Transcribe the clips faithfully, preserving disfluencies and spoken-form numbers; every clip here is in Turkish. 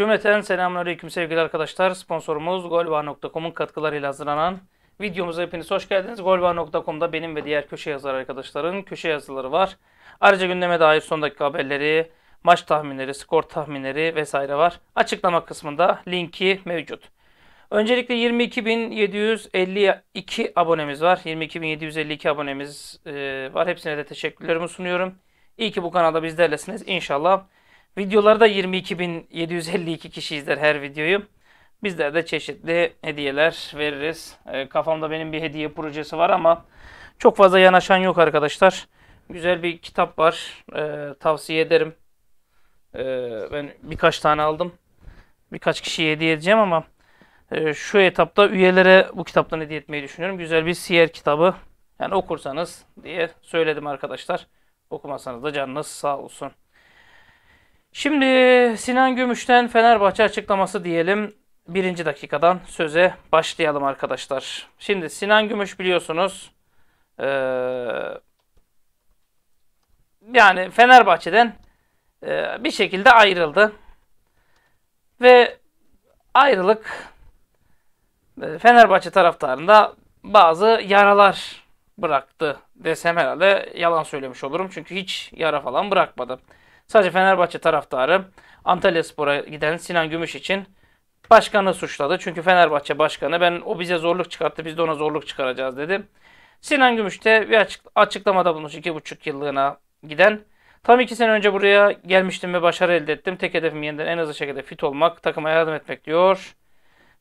Cümleten selamünaleyküm sevgili arkadaşlar. Sponsorumuz golvar nokta com'un katkılarıyla hazırlanan videomuza hepiniz hoş geldiniz. golvar nokta com'da benim ve diğer köşe yazarı arkadaşların köşe yazıları var. Ayrıca gündeme dair son dakika haberleri, maç tahminleri, skor tahminleri vesaire var. Açıklama kısmında linki mevcut. Öncelikle yirmi iki bin yedi yüz elli iki abonemiz var. yirmi iki bin yedi yüz elli iki abonemiz var. Hepsine de teşekkürlerimi sunuyorum. İyi ki bu kanalda bizlerlesiniz. İnşallah videolarda yirmi iki bin yedi yüz elli iki kişi izler her videoyu. Bizler de çeşitli hediyeler veririz. E, kafamda benim bir hediye projesi var ama çok fazla yanaşan yok arkadaşlar. Güzel bir kitap var. E, tavsiye ederim. E, ben birkaç tane aldım. Birkaç kişiye hediye edeceğim ama e, şu etapta üyelere bu kitaptan hediye etmeyi düşünüyorum. Güzel bir siyer kitabı. Yani okursanız diye söyledim arkadaşlar. Okumasanız da canınız sağ olsun. Şimdi Sinan Gümüş'ten Fenerbahçe açıklaması diyelim. Birinci dakikadan söze başlayalım arkadaşlar. Şimdi Sinan Gümüş biliyorsunuz. Ee, yani Fenerbahçe'den e, bir şekilde ayrıldı. Ve ayrılık e, Fenerbahçe taraftarında bazı yaralar bıraktı desem herhalde yalan söylemiş olurum. Çünkü hiç yara falan bırakmadı. Sadece Fenerbahçe taraftarı Antalyaspor'a giden Sinan Gümüş için başkanı suçladı. Çünkü Fenerbahçe başkanı ben o bize zorluk çıkarttı biz de ona zorluk çıkaracağız dedi. Sinan Gümüş de bir açıklamada bulmuş iki buçuk yıllığına giden. Tam iki sene önce buraya gelmiştim ve başarı elde ettim. Tek hedefim yeniden en hızlı şekilde fit olmak, takıma yardım etmek diyor.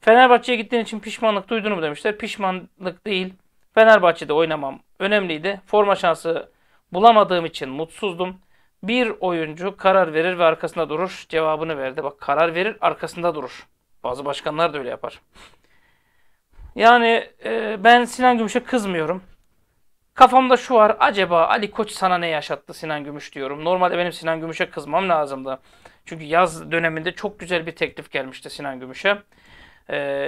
Fenerbahçe'ye gittiğin için pişmanlık duydun mu demişler. Pişmanlık değil. Fenerbahçe'de oynamam önemliydi. Forma şansı bulamadığım için mutsuzdum. Bir oyuncu karar verir ve arkasında durur. Cevabını verdi. Bak karar verir arkasında durur. Bazı başkanlar da öyle yapar. Yani e, ben Sinan Gümüş'e kızmıyorum. Kafamda şu var. Acaba Ali Koç sana ne yaşattı Sinan Gümüş diyorum. Normalde benim Sinan Gümüş'e kızmam lazımdı. Çünkü yaz döneminde çok güzel bir teklif gelmişti Sinan Gümüş'e.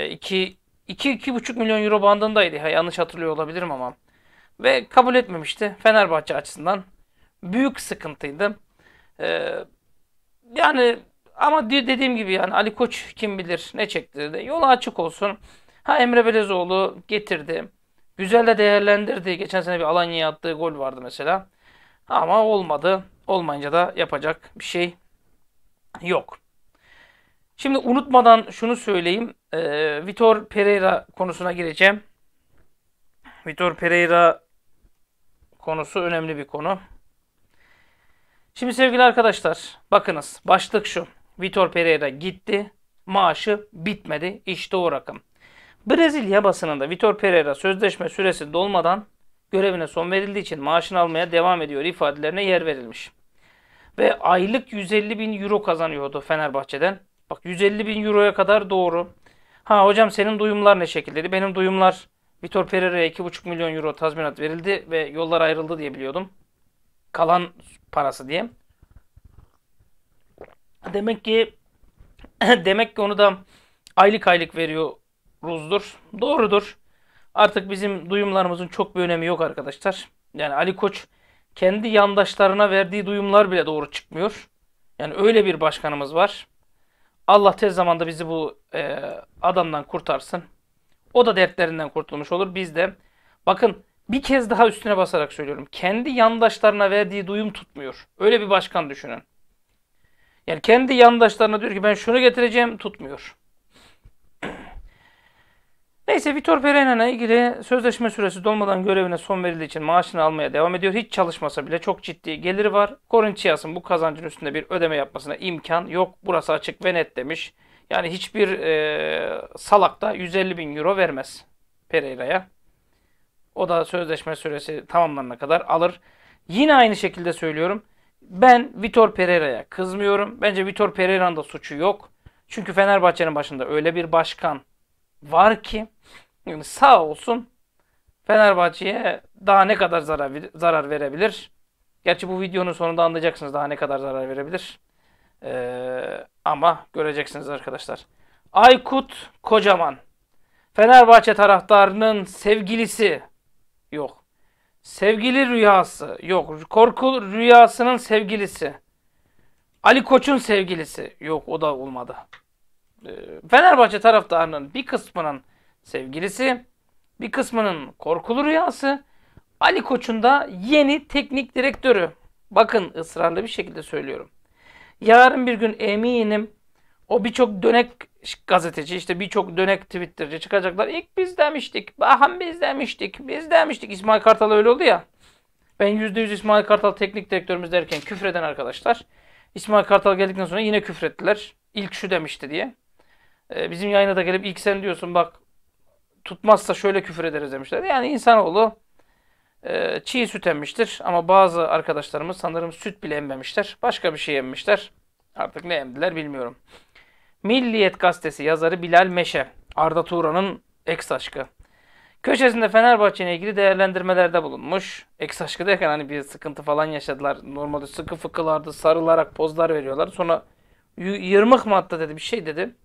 iki iki buçuk milyon euro bandındaydı. Ha, yanlış hatırlıyor olabilirim ama. Ve kabul etmemişti Fenerbahçe açısından. Büyük sıkıntıydı. Ee, yani ama dediğim gibi yani Ali Koç kim bilir ne çektirdi. Yolu açık olsun. Ha Emre Belözoğlu getirdi. Güzel de değerlendirdi. Geçen sene bir Alanya'ya attığı gol vardı mesela. Ama olmadı. Olmayınca da yapacak bir şey yok. Şimdi unutmadan şunu söyleyeyim. Ee, Vitor Pereira konusuna gireceğim. Vitor Pereira konusu önemli bir konu. Şimdi sevgili arkadaşlar bakınız başlık şu. Vitor Pereira gitti. Maaşı bitmedi. İşte o rakam. Brezilya basınında Vitor Pereira sözleşme süresi dolmadan görevine son verildiği için maaşını almaya devam ediyor ifadelerine yer verilmiş. Ve aylık yüz elli bin euro kazanıyordu Fenerbahçe'den. Bak yüz elli bin euroya kadar doğru. Ha hocam senin duyumlar ne şekilde? Benim duyumlar Vitor Pereira'ya iki buçuk milyon euro tazminat verildi ve yollar ayrıldı diye biliyordum. Kalan parası diye. Demek ki demek ki onu da aylık aylık veriyoruzdur. Doğrudur. Artık bizim duyumlarımızın çok bir önemi yok arkadaşlar. Yani Ali Koç kendi yandaşlarına verdiği duyumlar bile doğru çıkmıyor. Yani öyle bir başkanımız var. Allah tez zamanda bizi bu e, adamdan kurtarsın. O da dertlerinden kurtulmuş olur. Biz de bakın bir kez daha üstüne basarak söylüyorum. Kendi yandaşlarına verdiği duyum tutmuyor. Öyle bir başkan düşünün. Yani kendi yandaşlarına diyor ki ben şunu getireceğim tutmuyor. Neyse Vitor Pereira'yla ilgili sözleşme süresi dolmadan görevine son verildiği için maaşını almaya devam ediyor. Hiç çalışmasa bile çok ciddi geliri var. Korintias'ın bu kazancın üstünde bir ödeme yapmasına imkan yok. Burası açık ve net demiş. Yani hiçbir e, salak da yüz elli bin euro vermez Pereira'ya. O da sözleşme süresi tamamlanana kadar alır. Yine aynı şekilde söylüyorum. Ben Vitor Pereira'ya kızmıyorum. Bence Vitor Pereira'nın da suçu yok. Çünkü Fenerbahçe'nin başında öyle bir başkan var ki yani sağ olsun Fenerbahçe'ye daha ne kadar zarar, zarar verebilir. Gerçi bu videonun sonunda anlayacaksınız daha ne kadar zarar verebilir. Ee, ama göreceksiniz arkadaşlar. Aykut Kocaman. Fenerbahçe taraftarının sevgilisi. Yok. Sevgili rüyası. Yok. Korku rüyasının sevgilisi. Ali Koç'un sevgilisi. Yok, o da olmadı. Fenerbahçe taraftarının bir kısmının sevgilisi, bir kısmının korkulu rüyası, Ali Koç'un da yeni teknik direktörü. Bakın, ısrarlı bir şekilde söylüyorum. Yarın bir gün eminim o birçok dönek gazeteci, işte birçok dönek Twitter'cı çıkacaklar. İlk biz demiştik, baham biz demiştik, biz demiştik. İsmail Kartal öyle oldu ya. Ben yüzde yüz İsmail Kartal teknik direktörümüz derken küfreden arkadaşlar. İsmail Kartal geldikten sonra yine küfrettiler. İlk şu demişti diye. Bizim yayına da gelip ilk sen diyorsun bak tutmazsa şöyle küfür ederiz demişler. Yani insanoğlu çiğ süt emmiştir ama bazı arkadaşlarımız sanırım süt bile emmemişler. Başka bir şey emmişler. Artık ne emdiler bilmiyorum. Milliyet gazetesi yazarı Bilal Meşe, Arda Turan'ın eks aşkı köşesinde Fenerbahçe'yle ilgili değerlendirmelerde bulunmuş. Eks aşkı derken hani bir sıkıntı falan yaşadılar. Normalde sıkı fıkılardı, sarılarak pozlar veriyorlar. Sonra yırmık mı attı dedi, bir şey dedi.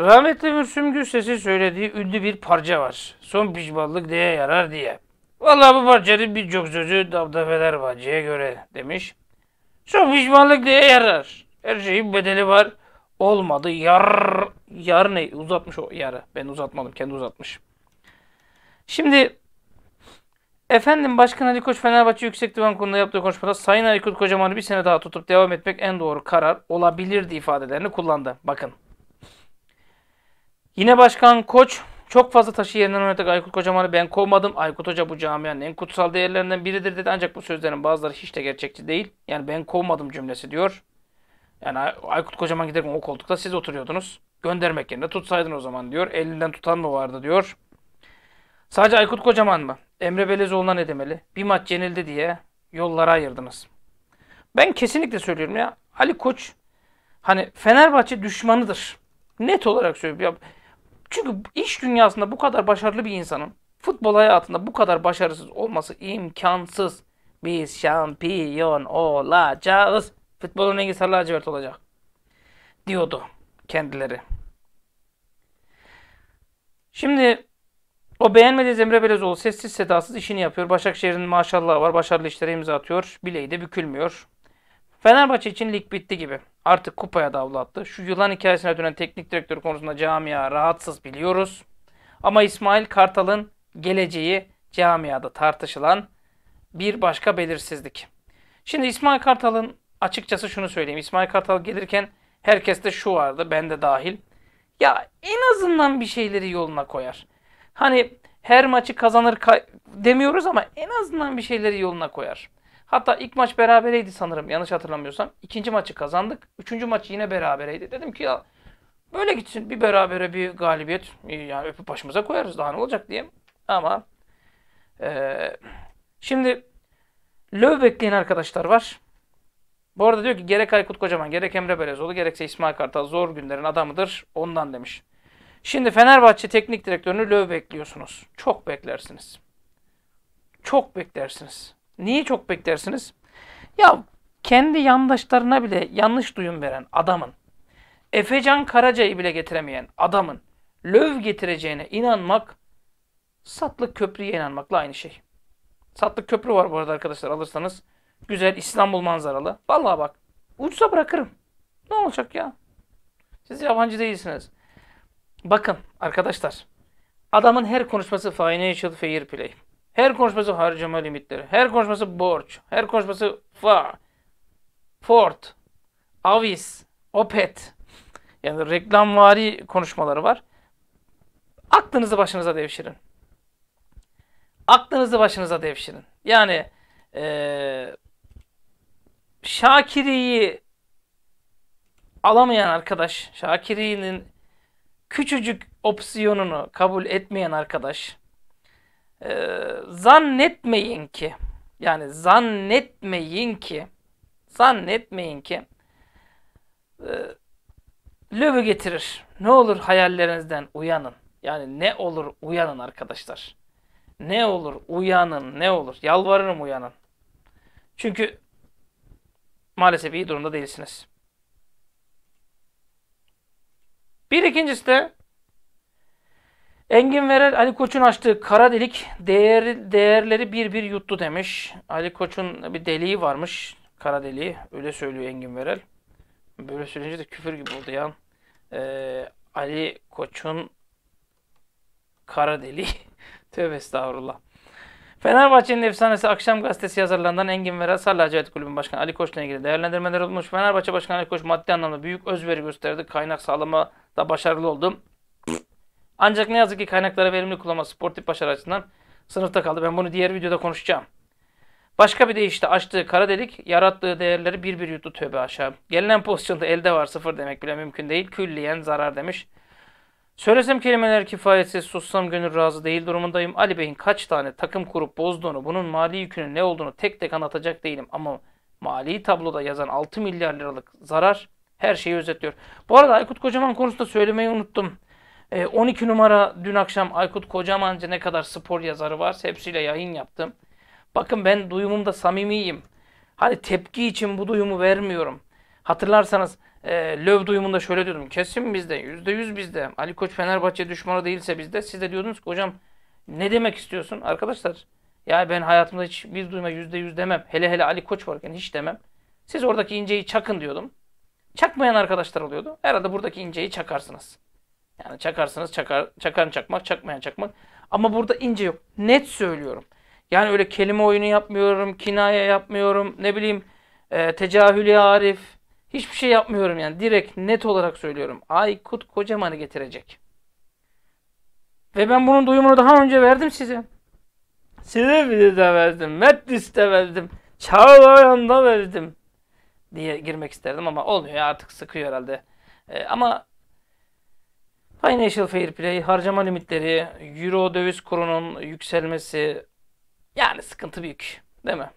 Rahmetli Mürsüm Gürses'in söylediği ünlü bir parça var. Son pişmanlık neye yarar diye. Vallahi bu parçanın birçok sözü Dabda Fenerbahçe'ye göre demiş. Son pişmanlık neye yarar? Her şeyin bedeli var. Olmadı. Yar, yar ne? Uzatmış o yarı. Ben uzatmadım. Kendi uzatmış. Şimdi efendim Başkan Ali Koç Fenerbahçe Yüksek Divan Kurulu'nda yaptığı konuşmada Sayın Aykut Kocaman'ı bir sene daha tutup devam etmek en doğru karar olabilirdi ifadelerini kullandı. Bakın. Yine Başkan Koç çok fazla taşı yerinden oynadık. Aykut Kocaman'ı ben kovmadım. Aykut Hoca bu camianın en kutsal değerlerinden biridir dedi. Ancak bu sözlerin bazıları hiç de gerçekçi değil. Yani ben kovmadım cümlesi diyor. Yani Aykut Kocaman giderken o koltukta siz oturuyordunuz. Göndermek yerine tutsaydın o zaman diyor. Elinden tutan mı vardı diyor. Sadece Aykut Kocaman mı? Emre Belözoğlu'na ne demeli? Bir maç yenildi diye yollara ayırdınız. Ben kesinlikle söylüyorum ya. Ali Koç hani Fenerbahçe düşmanıdır. Net olarak söylüyorum. Ya, çünkü iş dünyasında bu kadar başarılı bir insanın futbol hayatında bu kadar başarısız olması imkansız. Biz şampiyon olacağız. Futbolun rengi sarı lacivert olacak. Diyordu kendileri. Şimdi o beğenmediği Emre Belözoğlu sessiz sedasız işini yapıyor. Başakşehir'in maşallahı var. Başarılı işlere imza atıyor. Bileği de bükülmüyor. Fenerbahçe için lig bitti gibi. Artık kupaya davul attı. Şu yılan hikayesine dönen teknik direktör konusunda camia rahatsız biliyoruz. Ama İsmail Kartal'ın geleceği camiada tartışılan bir başka belirsizlik. Şimdi İsmail Kartal'ın açıkçası şunu söyleyeyim. İsmail Kartal gelirken herkeste şu vardı. Ben de dahil. Ya en azından bir şeyleri yoluna koyar. Hani her maçı kazanır demiyoruz ama en azından bir şeyleri yoluna koyar. Hatta ilk maç berabereydi sanırım yanlış hatırlamıyorsam. İkinci maçı kazandık. Üçüncü maçı yine berabereydi. Dedim ki ya böyle gitsin bir berabere bir galibiyet. Yani öpüp başımıza koyarız daha ne olacak diye. Ama ee, şimdi Löw bekleyen arkadaşlar var. Bu arada diyor ki gerek Aykut Kocaman gerek Emre Belözoğlu gerekse İsmail Kartal zor günlerin adamıdır ondan demiş. Şimdi Fenerbahçe teknik direktörünü Löw bekliyorsunuz. Çok beklersiniz. Çok beklersiniz. Niye çok beklersiniz? Ya kendi yandaşlarına bile yanlış duyum veren adamın, Efecan Karaca'yı bile getiremeyen adamın Löw getireceğine inanmak, Satlık Köprü'ye inanmakla aynı şey. Satlık Köprü var bu arada arkadaşlar alırsanız. Güzel İstanbul manzaralı. Vallahi bak ucuza bırakırım. Ne olacak ya? Siz yabancı değilsiniz. Bakın arkadaşlar, adamın her konuşması financial fair play. Her konuşması harcama limitleri. Her konuşması borç. Her konuşması F A, Ford, Avis, Opet. Yani reklamvari konuşmaları var. Aklınızı başınıza devşirin. Aklınızı başınıza devşirin. Yani ee, Şakiri'yi alamayan arkadaş, Şakiri'nin küçücük opsiyonunu kabul etmeyen arkadaş, Ee, zannetmeyin ki yani zannetmeyin ki zannetmeyin ki e, Löw'ü getirir. Ne olur hayallerinizden uyanın. Yani ne olur uyanın arkadaşlar. Ne olur uyanın ne olur. Yalvarırım uyanın. Çünkü maalesef iyi durumda değilsiniz. Bir ikincisi de Engin Veral Ali Koç'un açtığı kara delik değer, değerleri bir bir yuttu demiş. Ali Koç'un bir deliği varmış. kara deliği. Öyle söylüyor Engin Veral. Böyle söyleyince de küfür gibi oldu ya. Ee, Ali Koç'un kara deliği. Tövbe estağfurullah. Fenerbahçe'nin efsanesi Akşam Gazetesi yazarlarından Engin Veral, Sarı Lacivert Kulübü'nün başkanı Ali Koç'la ilgili değerlendirmeler olmuş. Fenerbahçe Başkanı Ali Koç maddi anlamda büyük özveri gösterdi. Kaynak sağlama da başarılı oldu. Ancak ne yazık ki kaynakları verimli kullanma sportif başarı açısından sınıfta kaldı. Ben bunu diğer videoda konuşacağım. Başka bir deyişle açtığı kara delik, yarattığı değerleri bir bir yuttu, tövbe aşağı. Gelinen pozisyonda elde var sıfır demek bile mümkün değil. Külliyen zarar demiş. Söylesem kelimeler kifayetsiz, sussam gönül razı değil durumundayım. Ali Bey'in kaç tane takım kurup bozduğunu, bunun mali yükünün ne olduğunu tek tek anlatacak değilim. Ama mali tabloda yazan altı milyar liralık zarar her şeyi özetliyor. Bu arada Aykut Kocaman konusunda söylemeyi unuttum. on iki numara dün akşam Aykut Kocaman'ca ne kadar spor yazarı varsa hepsiyle yayın yaptım. Bakın ben duyumumda samimiyim. Hani tepki için bu duyumu vermiyorum. Hatırlarsanız e, Löw duyumunda şöyle diyordum. Kesin bizde, yüzde yüz bizde. Ali Koç Fenerbahçe düşmanı değilse bizde. Siz de diyordunuz ki hocam ne demek istiyorsun? Arkadaşlar ya ben hayatımda hiç bir duyuma yüzde yüz demem. Hele hele Ali Koç varken hiç demem. Siz oradaki inceyi çakın diyordum. Çakmayan arkadaşlar oluyordu. Herhalde buradaki inceyi çakarsınız. Yani çakarsınız, çakar, çakan çakmak, çakmayan çakmak. Ama burada ince yok. Net söylüyorum. Yani öyle kelime oyunu yapmıyorum, kinaya yapmıyorum, ne bileyim e, tecahülü arif. Hiçbir şey yapmıyorum yani. Direkt net olarak söylüyorum. Aykut Kocaman'ı getirecek. Ve ben bunun duyumunu daha önce verdim size. Size bir de verdim, Metlis'te verdim, Çağlayan'da verdim diye girmek isterdim ama olmuyor ya, artık sıkıyor herhalde. E, ama... Financial Fair Play, harcama limitleri, euro döviz kurunun yükselmesi, yani sıkıntı büyük değil mi?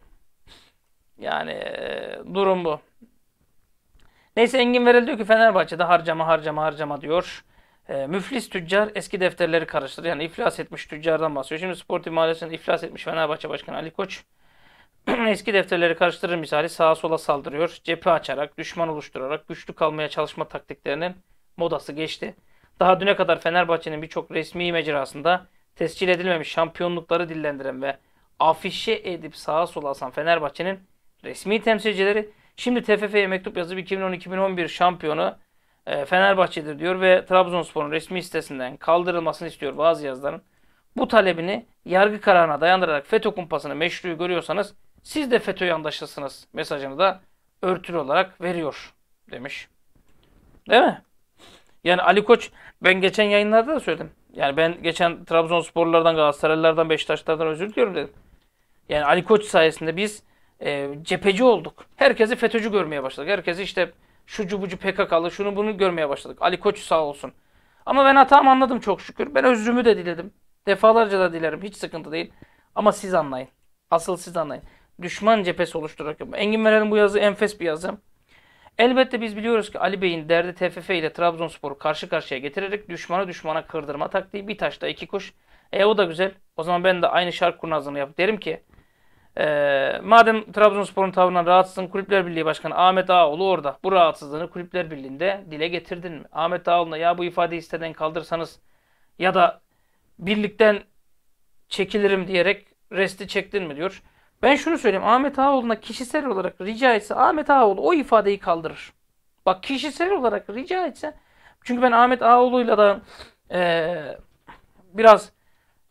Yani e, durum bu. Neyse Engin Veral diyor ki Fenerbahçe'de harcama harcama harcama diyor. E, müflis tüccar eski defterleri karıştırdı. Yani iflas etmiş tüccardan bahsediyor. Şimdi sportif mahallesinde iflas etmiş Fenerbahçe Başkanı Ali Koç eski defterleri karıştırır misali sağa sola saldırıyor. Cephe açarak, düşman oluşturarak güçlü kalmaya çalışma taktiklerinin modası geçti. Daha düne kadar Fenerbahçe'nin birçok resmi mecrasında tescil edilmemiş şampiyonlukları dillendiren ve afişe edip sağa sola asan Fenerbahçe'nin resmi temsilcileri şimdi T F F'ye mektup yazıp iki bin on iki bin on bir şampiyonu Fenerbahçe'dir diyor ve Trabzonspor'un resmi sitesinden kaldırılmasını istiyor bazı yazıların. Bu talebini yargı kararına dayandırarak FETÖ kumpasını meşru görüyorsanız siz de FETÖ yandaşısınız mesajını da örtülü olarak veriyor demiş. Değil mi? Yani Ali Koç, ben geçen yayınlarda da söyledim. Yani ben geçen Trabzonsporlulardan, Galatasaraylılardan, Beşiktaşlardan özür diliyorum dedim. Yani Ali Koç sayesinde biz e, cepheci olduk. Herkesi FETÖ'cü görmeye başladık. Herkesi işte şucu bucu P K K'lı, şunu bunu görmeye başladık. Ali Koç sağ olsun. Ama ben hatamı anladım çok şükür. Ben özrümü de diledim. Defalarca da dilerim. Hiç sıkıntı değil. Ama siz anlayın. Asıl siz anlayın. Düşman cephesi oluşturarak yapın. Engin Meral'in bu yazı enfes bir yazı. Elbette biz biliyoruz ki Ali Bey'in derdi T F F ile Trabzonspor'u karşı karşıya getirerek düşmanı düşmana kırdırma taktiği, bir taşla iki kuş. E o da güzel. O zaman ben de aynı şark kurnazlığını yapıp derim ki ee, madem Trabzonspor'un tavrından rahatsızsın, Kulüpler Birliği Başkanı Ahmet Ağaoğlu orada. Bu rahatsızlığını Kulüpler Birliği'nde dile getirdin mi? Ahmet Ağaoğlu'na ya bu ifadeyi siteden kaldırsanız ya da birlikten çekilirim diyerek resti çektin mi diyor. Ben şunu söyleyeyim. Ahmet Ağaoğlu'na kişisel olarak rica etse Ahmet Ağaoğlu o ifadeyi kaldırır. Bak kişisel olarak rica etse. Çünkü ben Ahmet Ağaoğlu'yla da e, biraz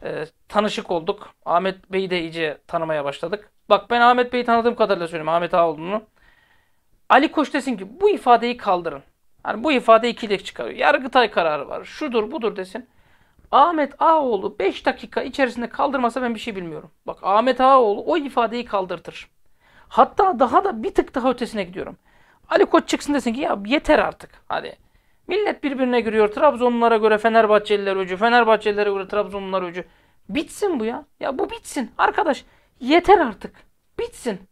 e, tanışık olduk. Ahmet Bey'i de iyice tanımaya başladık. Bak ben Ahmet Bey'i tanıdığım kadarıyla söyleyeyim, Ahmet Ağaoğlu'nu. Ali Koç desin ki bu ifadeyi kaldırın. Yani bu ifade ikilik çıkarıyor. Yargıtay kararı var. Şudur budur desin. Ahmet Ağaoğlu beş dakika içerisinde kaldırmasa ben bir şey bilmiyorum. Bak Ahmet Ağaoğlu o ifadeyi kaldırtır. Hatta daha da bir tık daha ötesine gidiyorum. Ali Koç çıksın desin ki ya yeter artık. Hadi. Millet birbirine giriyor. Trabzonlulara göre Fenerbahçeliler öcü. Fenerbahçelilere göre Trabzonlular öcü. Bitsin bu ya. Ya bu bitsin. Arkadaş yeter artık. Bitsin.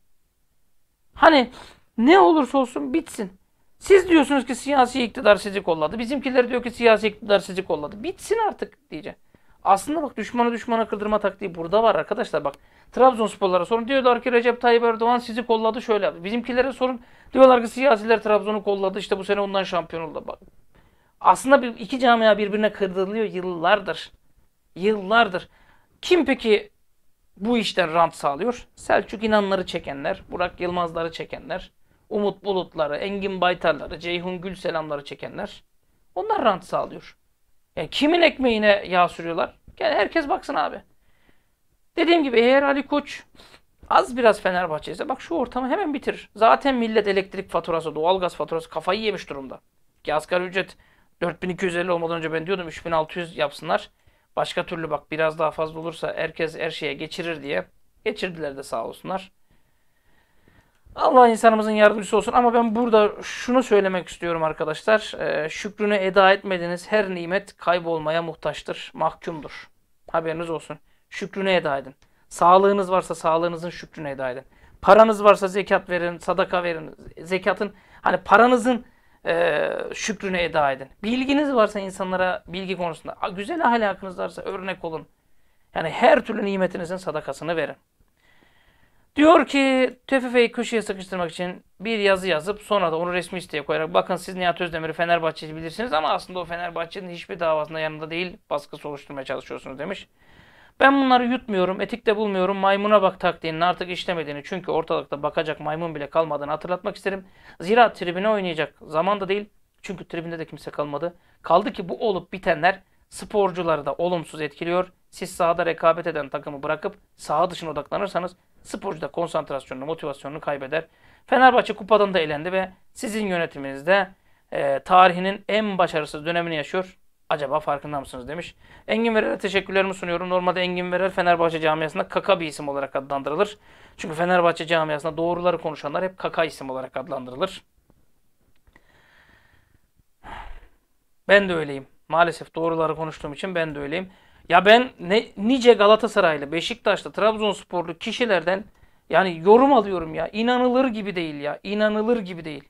Hani ne olursa olsun bitsin. Siz diyorsunuz ki siyasi iktidar sizi kolladı. Bizimkiler diyor ki siyasi iktidar sizi kolladı. Bitsin artık diyeceğim. Aslında bak düşmanı düşmana kırdırma taktiği burada var arkadaşlar. Bak Trabzonsporlara sorun. Diyorlar ki Recep Tayyip Erdoğan sizi kolladı şöyle yaptı. Bizimkilere sorun. Diyorlar ki siyasiler Trabzon'u kolladı. İşte bu sene ondan şampiyon oldu. Bak. Aslında bir, iki camia birbirine kırdırılıyor yıllardır. Yıllardır. Kim peki bu işten rant sağlıyor. Selçuk İnanları çekenler, Burak Yılmazları çekenler, Umut Bulutları, Engin Baytarları, Ceyhun Gül selamları çekenler, onlar rant sağlıyor. Yani kimin ekmeğine yağ sürüyorlar? Yani herkes baksın abi. Dediğim gibi eğer Ali Koç az biraz Fenerbahçe ise bak şu ortamı hemen bitirir. Zaten millet elektrik faturası, doğalgaz faturası kafayı yemiş durumda. Ki asgari ücret dört bin iki yüz elli olmadan önce ben diyordum üç bin altı yüz yapsınlar. Başka türlü bak biraz daha fazla olursa herkes her şeye geçirir diye. Geçirdiler de sağ olsunlar. Allah insanımızın yardımcısı olsun ama ben burada şunu söylemek istiyorum arkadaşlar. Ee, şükrünü eda etmediğiniz her nimet kaybolmaya muhtaçtır, mahkumdur. Haberiniz olsun. Şükrünü eda edin. Sağlığınız varsa sağlığınızın şükrünü eda edin. Paranız varsa zekat verin, sadaka verin. Zekatın, hani paranızın e, şükrünü eda edin. Bilginiz varsa insanlara bilgi konusunda, güzel ahlakınız varsa örnek olun. Yani her türlü nimetinizin sadakasını verin. Diyor ki T F F'yi köşeye sıkıştırmak için bir yazı yazıp sonra da onu resmi siteye koyarak bakın siz Nihat Özdemir'i Fenerbahçe'yi bilirsiniz ama aslında o Fenerbahçe'nin hiçbir davasında yanında değil baskısı oluşturmaya çalışıyorsunuz demiş. Ben bunları yutmuyorum, etik de bulmuyorum, maymuna bak taktiğinin artık işlemediğini çünkü ortalıkta bakacak maymun bile kalmadığını hatırlatmak isterim. Zira tribüne oynayacak zaman da değil çünkü tribünde de kimse kalmadı. Kaldı ki bu olup bitenler sporcuları da olumsuz etkiliyor. Siz sahada rekabet eden takımı bırakıp saha dışına odaklanırsanız sporcu da konsantrasyonunu, motivasyonunu kaybeder. Fenerbahçe kupadan da elendi ve sizin yönetiminizde e, tarihinin en başarısız dönemini yaşıyor. Acaba farkında mısınız demiş. Engin Veral'e teşekkürlerimi sunuyorum. Normalde Engin Veral Fenerbahçe camiasında kaka bir isim olarak adlandırılır. Çünkü Fenerbahçe camiasında doğruları konuşanlar hep kaka isim olarak adlandırılır. Ben de öyleyim. Maalesef doğruları konuştuğum için ben de öyleyim. Ya ben ne, nice Galatasaraylı, Beşiktaşlı, Trabzonsporlu kişilerden yani yorum alıyorum ya. İnanılır gibi değil ya. İnanılır gibi değil.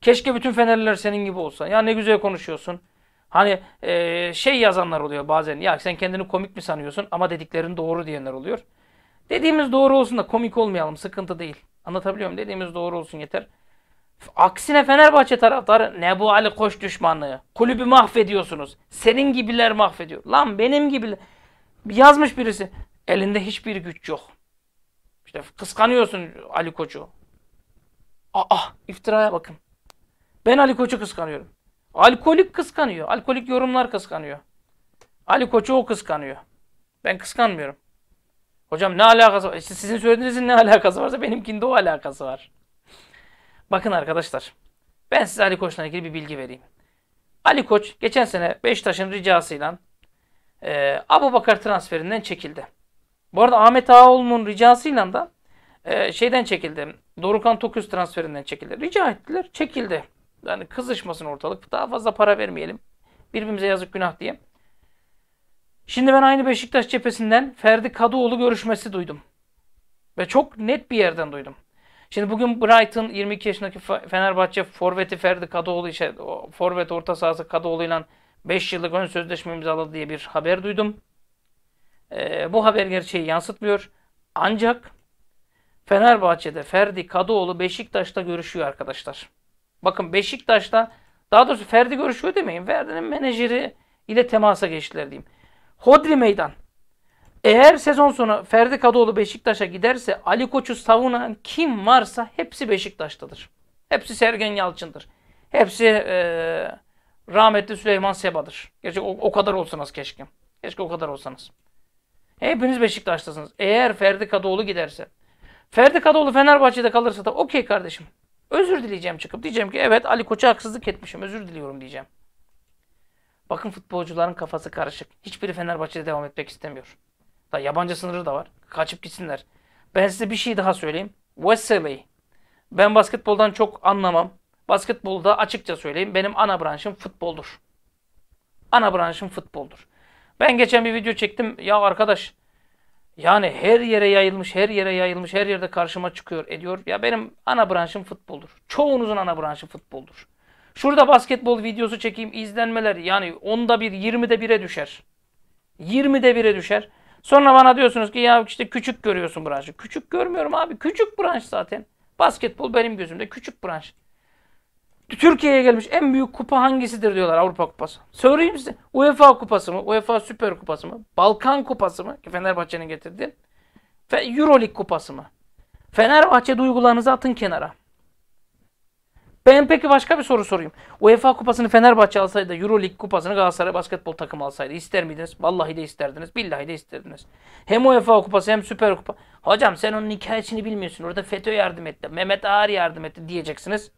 Keşke bütün Fenerliler senin gibi olsa. Ya ne güzel konuşuyorsun. Hani e, şey yazanlar oluyor bazen. Ya sen kendini komik mi sanıyorsun ama dediklerin doğru diyenler oluyor. Dediğimiz doğru olsun da komik olmayalım. Sıkıntı değil. Anlatabiliyor muyum? Dediğimiz doğru olsun yeter. Aksine Fenerbahçe taraftarı ne bu Ali Koç düşmanlığı. Kulübü mahvediyorsunuz. Senin gibiler mahvediyor. Lan benim gibiler. Yazmış birisi. Elinde hiçbir güç yok. İşte kıskanıyorsun Ali Koç'u. Aa iftiraya bakın. Ben Ali Koç'u kıskanıyorum. Alkolik kıskanıyor. Alkolik yorumlar kıskanıyor. Ali Koç'u o kıskanıyor. Ben kıskanmıyorum. Hocam ne alakası var? İşte sizin söylediğinizin ne alakası varsa benimkinde o alakası var. Bakın arkadaşlar, ben size Ali Koç'la ilgili bir bilgi vereyim. Ali Koç geçen sene Beşiktaş'ın ricasıyla e, Abubakar transferinden çekildi. Bu arada Ahmet Ağaoğlu'nun ricasıyla da e, şeyden çekildi. Dorukhan Tokuz transferinden çekildi. Rica ettiler, çekildi. Yani kızışmasın ortalık, daha fazla para vermeyelim. Birbirimize yazık günah diye. Şimdi ben aynı Beşiktaş cephesinden Ferdi Kadıoğlu görüşmesi duydum. Ve çok net bir yerden duydum. Şimdi bugün Brighton yirmi iki yaşındaki Fenerbahçe forveti Ferdi Kadıoğlu işte forvet orta sahası Kadıoğlu'yla beş yıllık ön sözleşme imzaladı diye bir haber duydum. Ee, bu haber gerçeği yansıtmıyor. Ancak Fenerbahçe'de Ferdi Kadıoğlu Beşiktaş'ta görüşüyor arkadaşlar. Bakın Beşiktaş'ta daha doğrusu Ferdi görüşüyor demeyin. Ferdi'nin menajeri ile temasa geçtiler diyeyim. Hodri Meydan. Eğer sezon sonu Ferdi Kadıoğlu Beşiktaş'a giderse Ali Koç'u savunan kim varsa hepsi Beşiktaş'tadır. Hepsi Sergen Yalçın'dır. Hepsi ee, rahmetli Süleyman Seba'dır. Gerçi o, o kadar olsanız keşke. Keşke o kadar olsanız. Hepiniz Beşiktaş'tasınız. Eğer Ferdi Kadıoğlu giderse. Ferdi Kadıoğlu Fenerbahçe'de kalırsa da okey kardeşim. Özür dileyeceğim çıkıp. Diyeceğim ki evet Ali Koç'a haksızlık etmişim. Özür diliyorum diyeceğim. Bakın futbolcuların kafası karışık. Hiçbiri Fenerbahçe'de devam etmek istemiyor. Da yabancı sınırı da var. Kaçıp gitsinler. Ben size bir şey daha söyleyeyim. Vesely. Ben basketboldan çok anlamam. Basketbolda açıkça söyleyeyim. Benim ana branşım futboldur. Ana branşım futboldur. Ben geçen bir video çektim. Ya arkadaş yani her yere yayılmış, her yere yayılmış, her yerde karşıma çıkıyor, ediyor. Ya benim ana branşım futboldur. Çoğunuzun ana branşı futboldur. Şurada basketbol videosu çekeyim. İzlenmeler yani onda bir, yirmide bire düşer. yirmide bire düşer. Sonra bana diyorsunuz ki ya işte küçük görüyorsun branşı. Küçük görmüyorum abi. Küçük branş zaten. Basketbol benim gözümde küçük branş. Türkiye'ye gelmiş en büyük kupa hangisidir diyorlar Avrupa Kupası. Söyleyeyim size. UEFA Kupası mı? UEFA Süper Kupası mı? Balkan Kupası mı? Ki Fenerbahçe'nin getirdi. Euroleague kupası mı? Fenerbahçe duygularınızı atın kenara. Ben peki başka bir soru sorayım. UEFA kupasını Fenerbahçe alsaydı, Euroleague kupasını Galatasaray basketbol takımı alsaydı ister miydiniz? Vallahi de isterdiniz, billahi de isterdiniz. Hem UEFA kupası hem Süper Kupa. Hocam sen onun hikayesini bilmiyorsun. Orada FETÖ yardım etti, Mehmet Ağar yardım etti diyeceksiniz.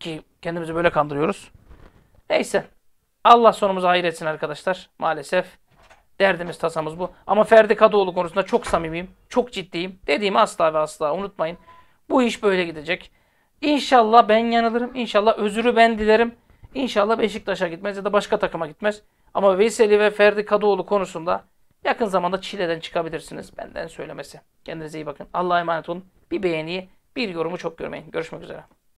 Ki kendimizi böyle kandırıyoruz. Neyse. Allah sonumuzu hayır etsin arkadaşlar. Maalesef derdimiz tasamız bu. Ama Ferdi Kadıoğlu konusunda çok samimiyim. Çok ciddiyim. Dediğimi asla ve asla unutmayın. Bu iş böyle gidecek. İnşallah ben yanılırım. İnşallah özürü ben dilerim. İnşallah Beşiktaş'a gitmez ya da başka takıma gitmez. Ama Vesely ve Ferdi Kadıoğlu konusunda yakın zamanda çileden çıkabilirsiniz. Benden söylemesi. Kendinize iyi bakın. Allah'a emanet olun. Bir beğeniyi, bir yorumu çok görmeyin. Görüşmek üzere.